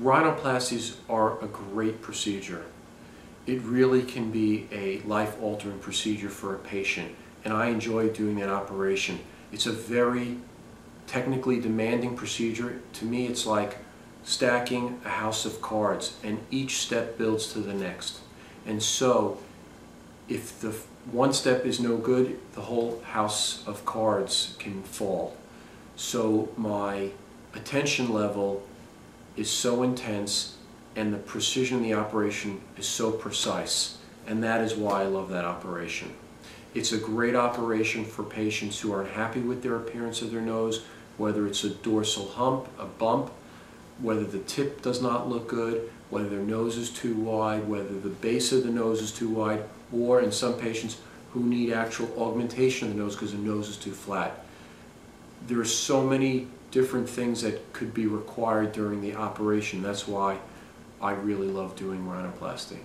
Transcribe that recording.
Rhinoplasties are a great procedure. It really can be a life-altering procedure for a patient, and I enjoy doing that operation. It's a very technically demanding procedure. To me, it's like stacking a house of cards, and each step builds to the next. And so, if the one step is no good, the whole house of cards can fall. So my attention level is so intense, and the precision of the operation is so precise, and that is why I love that operation. It's a great operation for patients who aren't happy with their appearance of their nose, whether it's a dorsal hump, a bump, whether the tip does not look good, whether their nose is too wide, whether the base of the nose is too wide, or in some patients who need actual augmentation of the nose because the nose is too flat. There are so many different things that could be required during the operation. That's why I really love doing rhinoplasty.